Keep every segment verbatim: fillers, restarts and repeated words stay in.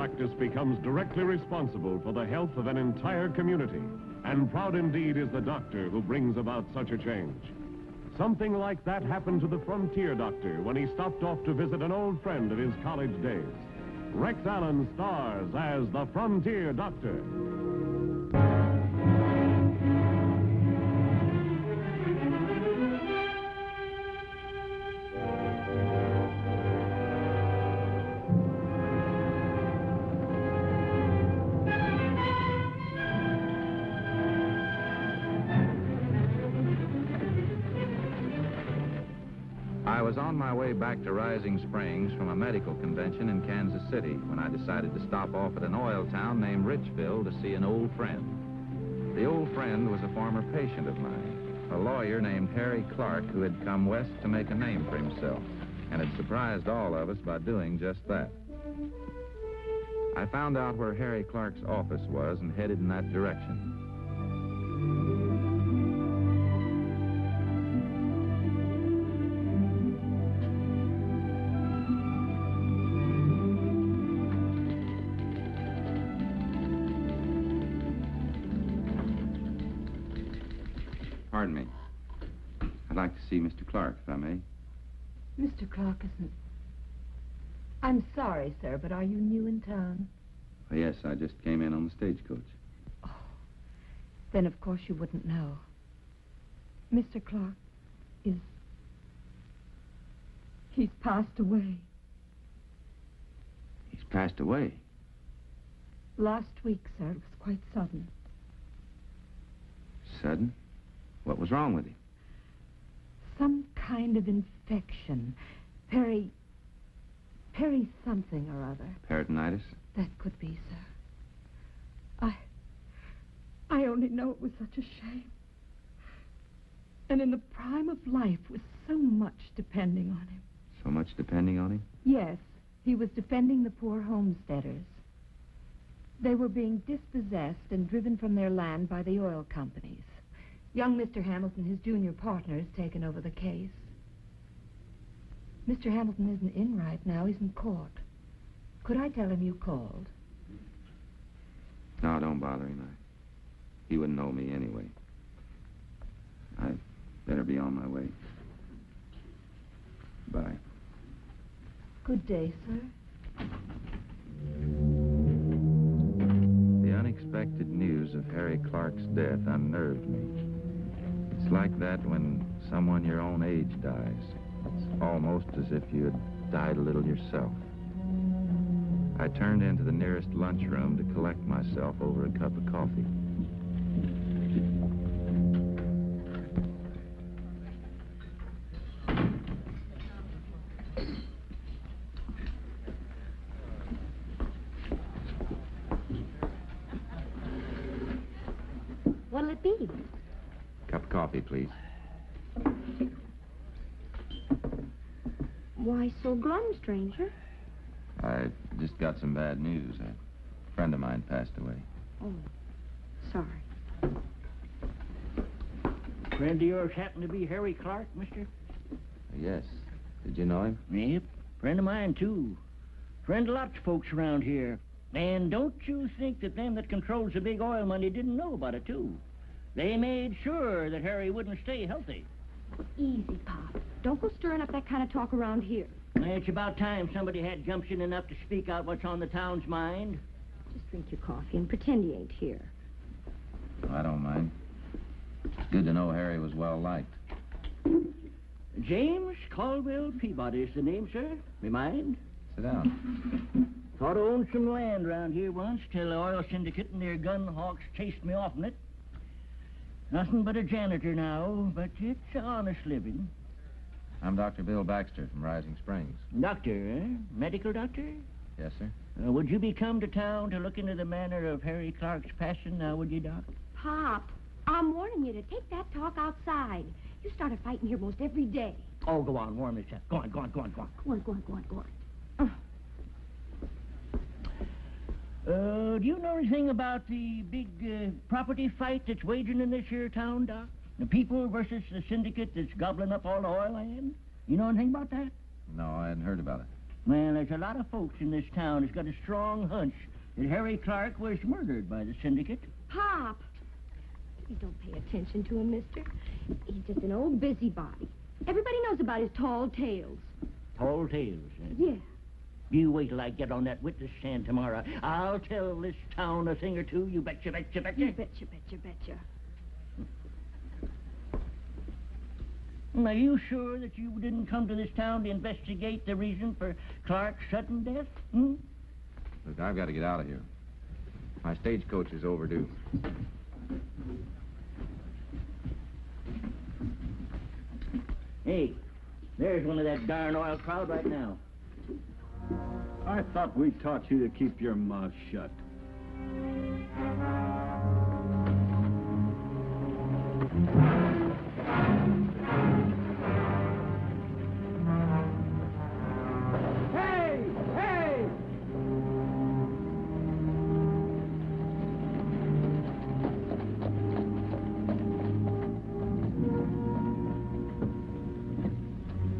practice becomes directly responsible for the health of an entire community. And proud indeed is the doctor who brings about such a change. Something like that happened to the frontier doctor when he stopped off to visit an old friend of his college days. Rex Allen stars as the Frontier Doctor. I was on my way back to Rising Springs from a medical convention in Kansas City when I decided to stop off at an oil town named Richville to see an old friend. The old friend was a former patient of mine, a lawyer named Harry Clark who had come west to make a name for himself and had surprised all of us by doing just that. I found out where Harry Clark's office was and headed in that direction. Pardon me. I'd like to see Mister Clark, if I may. Mister Clark isn't... I'm sorry, sir, but are you new in town? Oh, yes, I just came in on the stagecoach. Oh. Then, of course, you wouldn't know. Mister Clark is... He's passed away. He's passed away? Last week, sir. It was quite sudden. Sudden? What was wrong with him? Some kind of infection. Perry... Perry something or other. Peritonitis? That could be, sir. I... I only know it was such a shame. And in the prime of life was so much depending on him. So much depending on him? Yes. He was defending the poor homesteaders. They were being dispossessed and driven from their land by the oil companies. Young Mister Hamilton, his junior partner, has taken over the case. Mister Hamilton isn't in right now. He's in court. Could I tell him you called? No, don't bother him. I, he wouldn't know me anyway. I'd better be on my way. Bye. Good day, sir. The unexpected news of Harry Clark's death unnerved me. It's like that when someone your own age dies. It's almost as if you had died a little yourself. I turned into the nearest lunchroom to collect myself over a cup of coffee. What'll it be? Cup of coffee, please. Why so glum, stranger? I just got some bad news. A friend of mine passed away. Oh, sorry. Friend of yours happened to be Harry Clark, mister? Yes. Did you know him? Yep. Friend of mine, too. Friend of lots of folks around here. And don't you think that them that controls the big oil money didn't know about it, too? They made sure that Harry wouldn't stay healthy. Easy, Pop. Don't go stirring up that kind of talk around here. It's about time somebody had gumption enough to speak out what's on the town's mind. Just drink your coffee and pretend you ain't here. I don't mind. It's good to know Harry was well-liked. James Caldwell Peabody is the name, sir. You mind? Sit down. Thought I owned some land around here once till the oil syndicate and their gun hawks chased me off in it. Nothing but a janitor now, but it's honest living. I'm Doctor Bill Baxter from Rising Springs. Doctor, eh? Medical doctor? Yes, sir. Uh, would you be come to town to look into the manner of Harry Clark's passion now, would you, Doc? Pop, I'm warning you to take that talk outside. You started fighting here most every day. Oh, go on, warm yourself. Go on, go on, go on, go on. Go on, go on, go on, go on. Uh. Uh, do you know anything about the big uh, property fight that's waging in this here town, Doc? The people versus the syndicate that's gobbling up all the oil land? You know anything about that? No, I hadn't heard about it. Man, there's a lot of folks in this town that's got a strong hunch that Harry Clark was murdered by the syndicate. Pop! You don't pay attention to him, mister. He's just an old busybody. Everybody knows about his tall tales. Tall tales, eh? Yeah. You wait till I get on that witness stand tomorrow. I'll tell this town a thing or two. You betcha, betcha, betcha. You betcha, betcha, betcha. Are you sure that you didn't come to this town to investigate the reason for Clark's sudden death? Hmm? Look, I've got to get out of here. My stagecoach is overdue. Hey, there's one of that darn oil crowd right now. I thought we taught you to keep your mouth shut. Hey! Hey!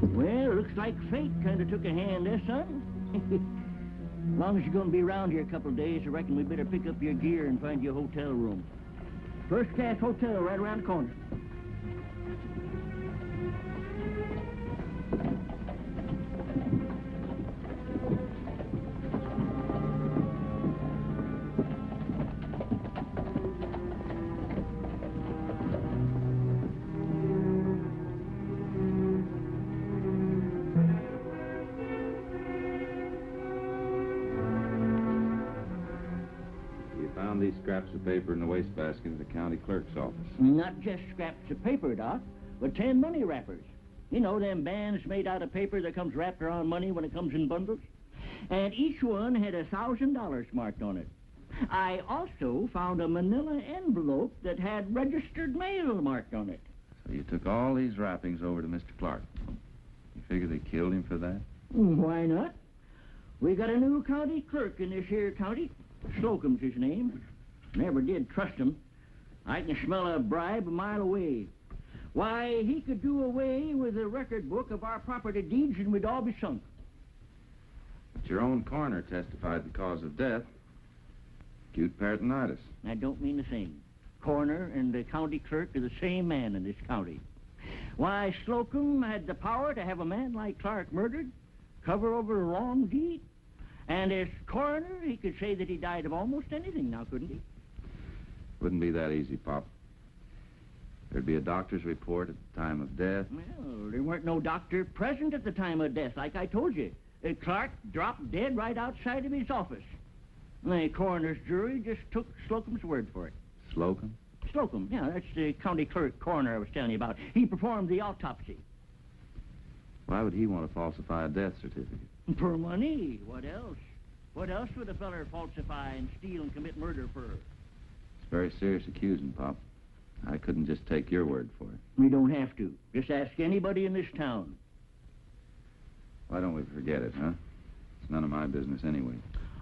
Well, looks like fate kind of took a hand there, son. As long as you're going to be around here a couple of days, I reckon we better pick up your gear and find you a hotel room. First-class hotel right around the corner. Scraps of paper in the wastebasket in the county clerk's office. Not just scraps of paper, Doc, but ten money wrappers. You know, them bands made out of paper that comes wrapped around money when it comes in bundles. And each one had a thousand dollars marked on it. I also found a manila envelope that had registered mail marked on it. So you took all these wrappings over to Mister Clark. You figure they killed him for that? Why not? We got a new county clerk in this here county. Slocum's his name. Never did trust him. I can smell a bribe a mile away. Why, he could do away with the record book of our property deeds and we'd all be sunk. But your own coroner testified the cause of death. Acute peritonitis. I don't mean the same. Coroner and the county clerk are the same man in this county. Why, Slocum had the power to have a man like Clark murdered, cover over a wrong deed, and as coroner, he could say that he died of almost anything now, couldn't he? Wouldn't be that easy, Pop. There'd be a doctor's report at the time of death. Well, there weren't no doctor present at the time of death, like I told you. Uh, Clark dropped dead right outside of his office. The coroner's jury just took Slocum's word for it. Slocum? Slocum, yeah, that's the county clerk coroner I was telling you about. He performed the autopsy. Why would he want to falsify a death certificate? For money. What else? What else would a feller falsify and steal and commit murder for? It's very serious accusing, Pop. I couldn't just take your word for it. We don't have to. Just ask anybody in this town. Why don't we forget it, huh? It's none of my business anyway.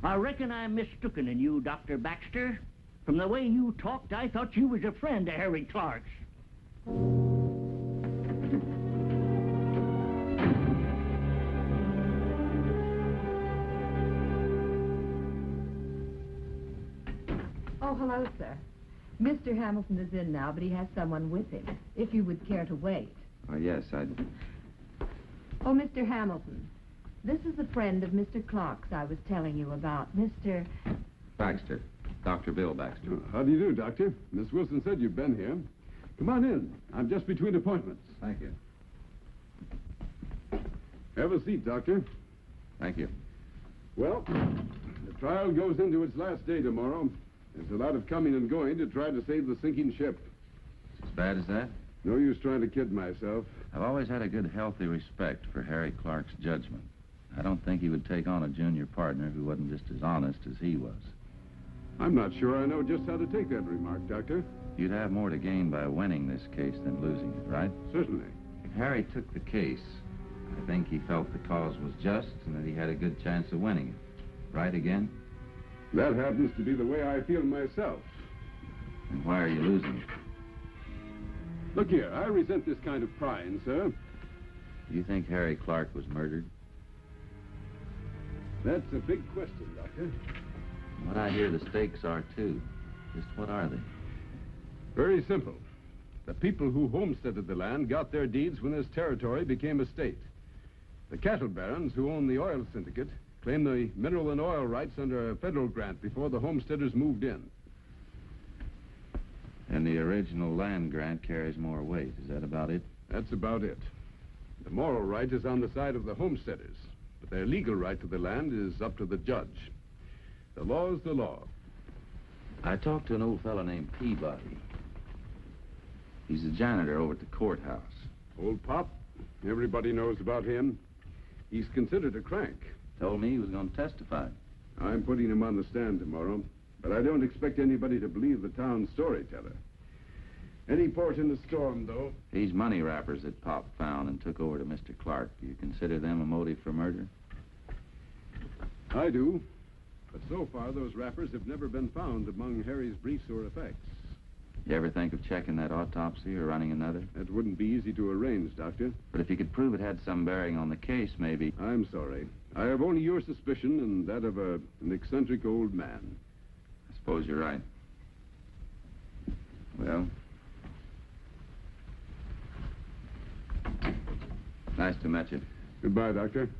I reckon I'm mistooken in you, Doctor Baxter. From the way you talked, I thought you was a friend to Harry Clark's. Oh, hello, sir. Mister Hamilton is in now, but he has someone with him, if you would care to wait. Oh, yes, I'd... Oh, Mister Hamilton, this is a friend of Mister Clark's I was telling you about, Mister... Baxter, Doctor Bill Baxter. Oh, how do you do, Doctor? Miss Wilson said you've been here. Come on in. I'm just between appointments. Thank you. Have a seat, Doctor. Thank you. Well, the trial goes into its last day tomorrow. There's a lot of coming and going to try to save the sinking ship. It's as bad as that? No use trying to kid myself. I've always had a good, healthy respect for Harry Clark's judgment. I don't think he would take on a junior partner who wasn't just as honest as he was. I'm not sure I know just how to take that remark, Doctor. You'd have more to gain by winning this case than losing it, right? Certainly. If Harry took the case, I think he felt the cause was just and that he had a good chance of winning it. Right again? That happens to be the way I feel myself. And why are you losing it? Look here, I resent this kind of prying, sir. You think Harry Clark was murdered? That's a big question, Doctor. From what I hear the stakes are, too. Just what are they? Very simple. The people who homesteaded the land got their deeds when this territory became a state. The cattle barons who own the oil syndicate claimed the mineral and oil rights under a federal grant before the homesteaders moved in. And the original land grant carries more weight. Is that about it? That's about it. The moral right is on the side of the homesteaders, but their legal right to the land is up to the judge. The law is the law. I talked to an old fellow named Peabody. He's the janitor over at the courthouse. Old Pop? Everybody knows about him. He's considered a crank. Told me he was going to testify. I'm putting him on the stand tomorrow, but I don't expect anybody to believe the town storyteller. Any port in the storm, though. These money wrappers that Pop found and took over to Mister Clark, do you consider them a motive for murder? I do. But so far, those wrappers have never been found among Harry's briefs or effects. You ever think of checking that autopsy or running another? That wouldn't be easy to arrange, Doctor. But if you could prove it had some bearing on the case, maybe... I'm sorry. I have only your suspicion and that of a, an eccentric old man. I suppose you're right. Well... nice to meet you. Goodbye, Doctor.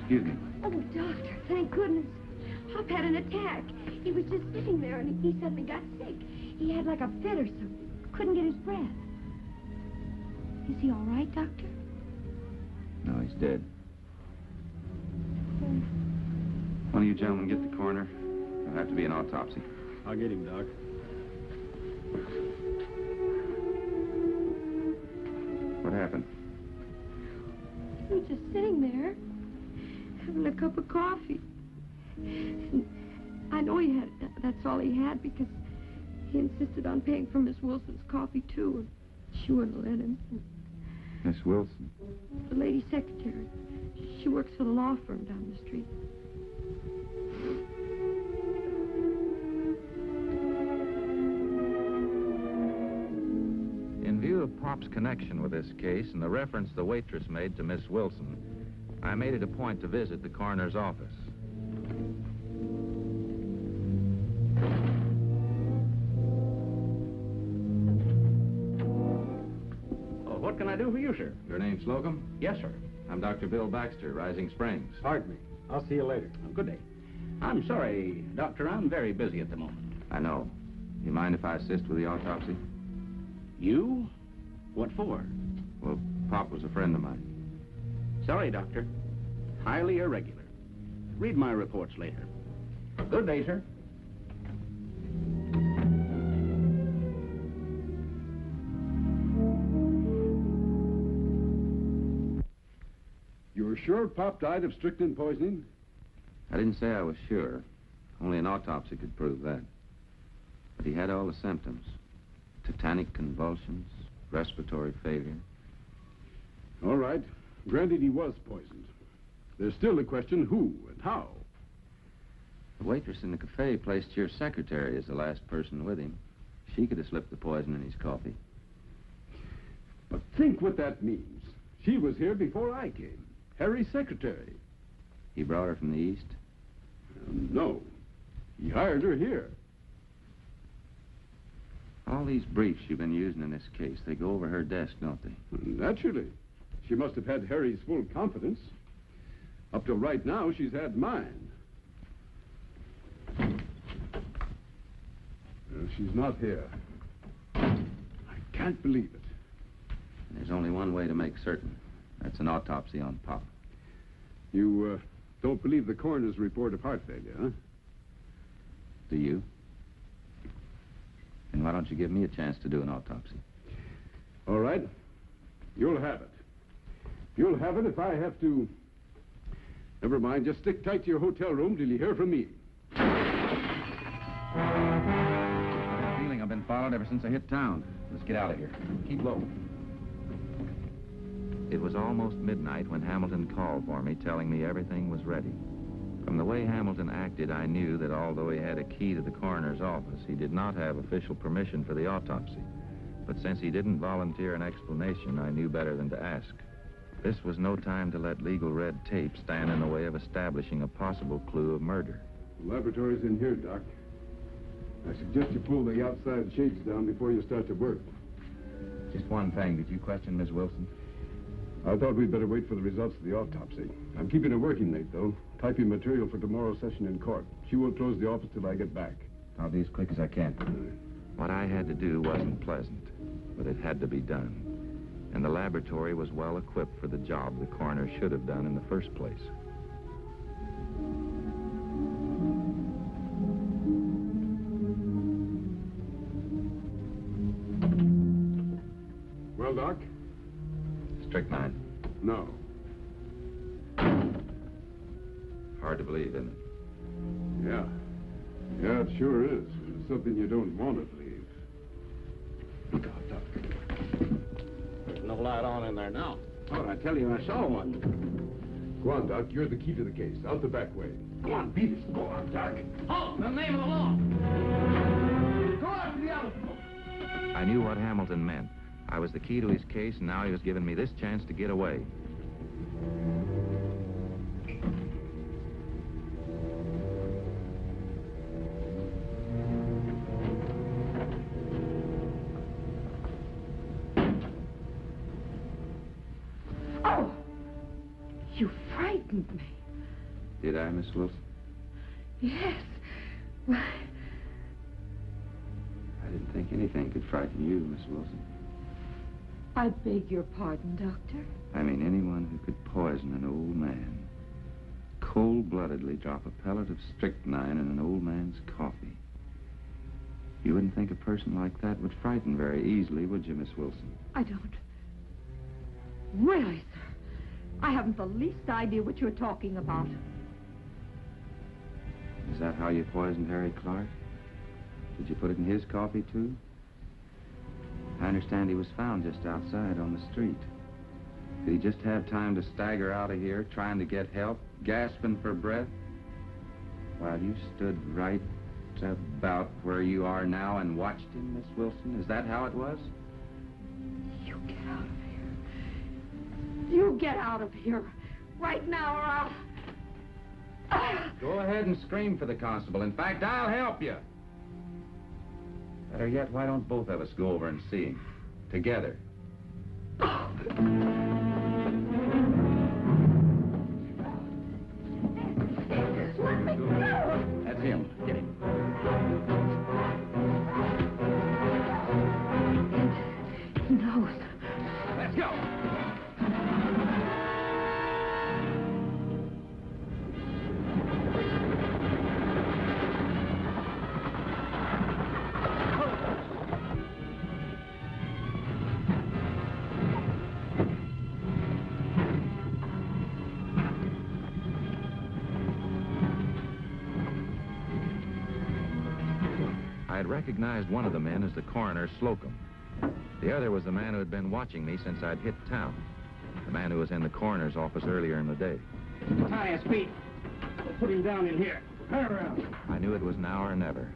Excuse me. Oh, doctor, thank goodness. Pop had an attack. He was just sitting there and he suddenly got sick. He had like a fit or something. Couldn't get his breath. Is he all right, doctor? No, he's dead. Why don't you gentlemen get the coroner? There'll have to be an autopsy. I'll get him, doc. What happened? He was just sitting there. Having a cup of coffee. And I know he had, that's all he had because he insisted on paying for Miss Wilson's coffee too, and she wouldn't let him. Miss Wilson? The lady secretary. She works for the law firm down the street. In view of Pop's connection with this case and the reference the waitress made to Miss Wilson, I made it a point to visit the coroner's office. Well, what can I do for you, sir? Your name's Slocum? Yes, sir. I'm Doctor Bill Baxter, Rising Springs. Pardon me. I'll see you later. Oh, good day. I'm sorry, Doctor. I'm very busy at the moment. I know. You mind if I assist with the autopsy? You? What for? Well, Pop was a friend of mine. Sorry, Doctor. Highly irregular. Read my reports later. Good day, sir. You're sure Pop died of strychnine poisoning? I didn't say I was sure. Only an autopsy could prove that. But he had all the symptoms. Tetanic convulsions, respiratory failure. All right. Granted, he was poisoned. There's still the question who and how. The waitress in the cafe placed your secretary as the last person with him. She could have slipped the poison in his coffee. But think what that means. She was here before I came. Harry's secretary. He brought her from the East? Uh, no. He hired her here. All these briefs you've been using in this case, they go over her desk, don't they? Naturally. She must have had Harry's full confidence. Up till right now, she's had mine. Well, she's not here. I can't believe it. And there's only one way to make certain. That's an autopsy on Pop. You uh, don't believe the coroner's report of heart failure, huh? Do you? Then why don't you give me a chance to do an autopsy? All right. You'll have it. You'll have it if I have to... Never mind, just stick tight to your hotel room till you hear from me. I have a feeling I've been followed ever since I hit town. Let's get out of here. Keep low. It was almost midnight when Hamilton called for me, telling me everything was ready. From the way Hamilton acted, I knew that although he had a key to the coroner's office, he did not have official permission for the autopsy. But since he didn't volunteer an explanation, I knew better than to ask. This was no time to let legal red tape stand in the way of establishing a possible clue of murder. The laboratory's in here, Doc. I suggest you pull the outside shades down before you start to work. Just one thing. Did you question Miss Wilson? I thought we'd better wait for the results of the autopsy. I'm keeping her working late, though. Typing material for tomorrow's session in court. She won't close the office till I get back. I'll be as quick as I can. What I had to do wasn't pleasant, but it had to be done. And the laboratory was well equipped for the job the coroner should have done in the first place. Well, Doc? Strychnine. No. Hard to believe, isn't it? Yeah. Yeah, it sure is. It's something you don't want to believe. Look out, Doc. There's no light on in there now. Oh, I tell you, I saw one. Go on, Doc. You're the key to the case. Out the back way. Go on, beat it. Go on, Doc. Oh, in the name of the law. Go after the other. I knew what Hamilton meant. I was the key to his case, and now he was giving me this chance to get away. Oh! You frightened me. Did I, Miss Wilson? Yes. Why? I didn't think anything could frighten you, Miss Wilson. I beg your pardon, Doctor. I mean anyone who could poison an old man. Cold-bloodedly drop a pellet of strychnine in an old man's coffee. You wouldn't think a person like that would frighten very easily, would you, Miss Wilson? I don't. Really, sir, I haven't the least idea what you're talking about. Is that how you poisoned Harry Clark? Did you put it in his coffee, too? I understand he was found just outside on the street. Did he just have time to stagger out of here, trying to get help, gasping for breath? While you stood right about where you are now and watched him, Miss Wilson? Is that how it was? You get out of here. You get out of here. Right now or I'll... Ah! Go ahead and scream for the constable. In fact, I'll help you. Better yet, why don't both of us go over and see him? Together. Oh. Let me go. That's him. Get him. He knows. Let's go. Recognized one of the men as the coroner, Slocum. The other was the man who had been watching me since I'd hit town. The man who was in the coroner's office earlier in the day. Tie his feet. We'll put him down in here. Turn around. I knew it was now or never.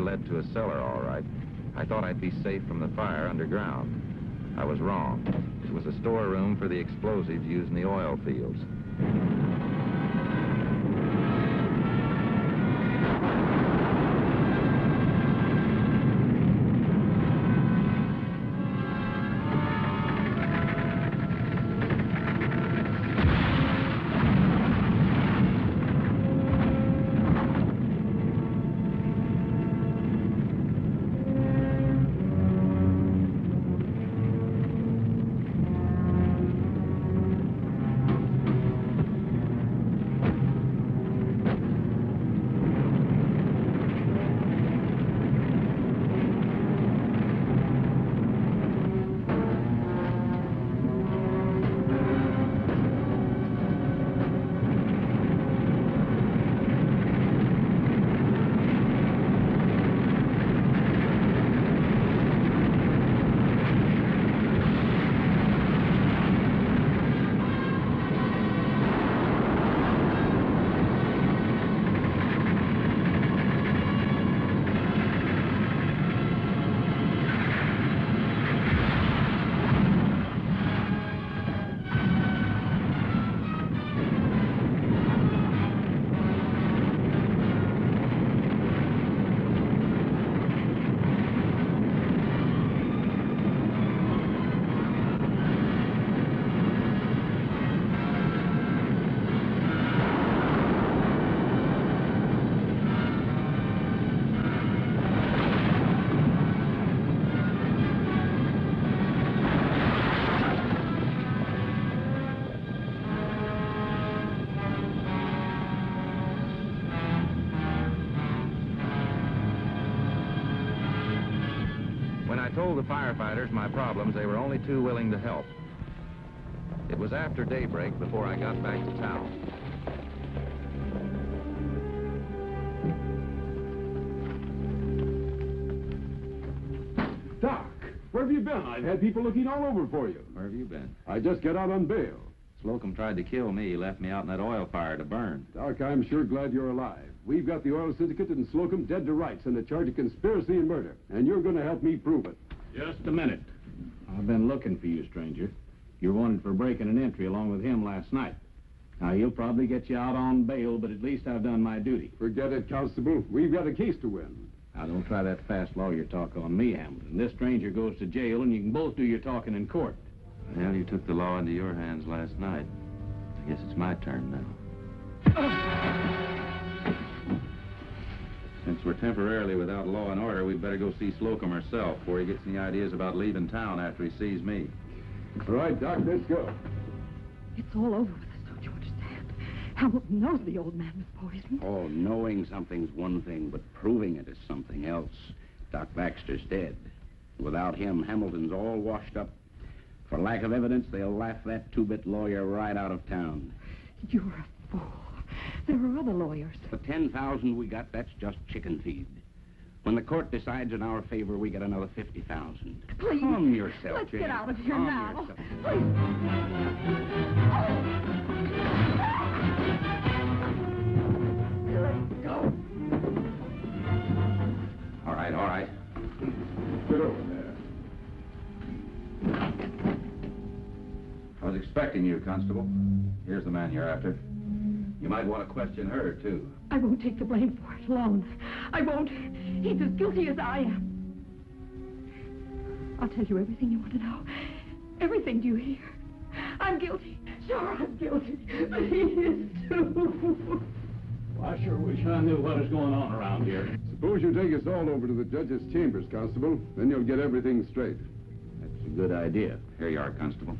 door led to a cellar, all right. I thought I'd be safe from the fire underground. I was wrong. It was a storeroom for the explosives used in the oil fields. I told the firefighters my problems, they were only too willing to help. It was after daybreak before I got back to town. Doc, where have you been? I've had people looking all over for you. Where have you been? I just got out on bail. Slocum tried to kill me. He left me out in that oil fire to burn. Doc, I'm sure glad you're alive. We've got the oil syndicate and Slocum dead to rights on the charge of conspiracy and murder, and you're going to help me prove it. Just a minute. I've been looking for you, stranger. You're wanted for breaking an entry along with him last night. Now, he'll probably get you out on bail, but at least I've done my duty. Forget it, Constable. We've got a case to win. Now, don't try that fast lawyer talk on me, Hamilton. This stranger goes to jail, and you can both do your talking in court. Well, you took the law into your hands last night. I guess it's my turn now. Since we're temporarily without law and order, we'd better go see Slocum herself before he gets any ideas about leaving town after he sees me. All right, Doc, let's go. It's all over with us, don't you understand? Hamilton knows the old man was poisoned. Oh, knowing something's one thing, but proving it is something else. Doc Baxter's dead. Without him, Hamilton's all washed up. For lack of evidence, they'll laugh that two-bit lawyer right out of town. You're a fool. There are other lawyers. The ten thousand we got, that's just chicken feed. When the court decides in our favor, we get another fifty thousand. Please. Calm yourself, Let's Jane. Get out of here Calm now. Yourself. Please. Let's go. All right, all right. Get over there. I was expecting you, Constable. Here's the man you're after. You might want to question her, too. I won't take the blame for it alone. I won't. He's as guilty as I am. I'll tell you everything you want to know. Everything, do you hear? I'm guilty. Sure, I'm guilty. But he is, too. Well, I sure wish I knew what was going on around here. Suppose you take us all over to the judge's chambers, Constable. Then you'll get everything straight. That's a good idea. Here you are, Constable.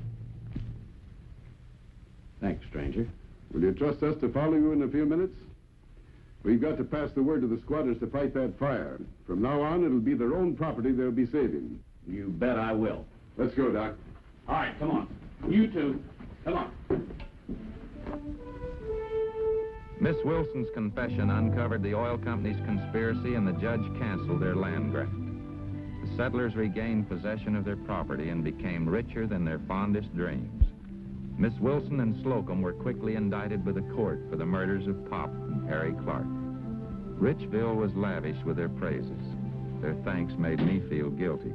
Thanks, stranger. Will you trust us to follow you in a few minutes? We've got to pass the word to the squatters to fight that fire. From now on, it'll be their own property they'll be saving. You bet I will. Let's go, Doc. All right, come on. You two, come on. Miss Wilson's confession uncovered the oil company's conspiracy, and the judge canceled their land grant. The settlers regained possession of their property and became richer than their fondest dreams. Miss Wilson and Slocum were quickly indicted by the court for the murders of Pop and Harry Clark. Richville was lavish with their praises. Their thanks made me feel guilty,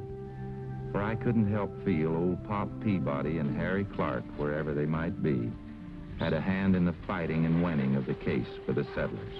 for I couldn't help feel old Pop Peabody and Harry Clark, wherever they might be, had a hand in the fighting and winning of the case for the settlers.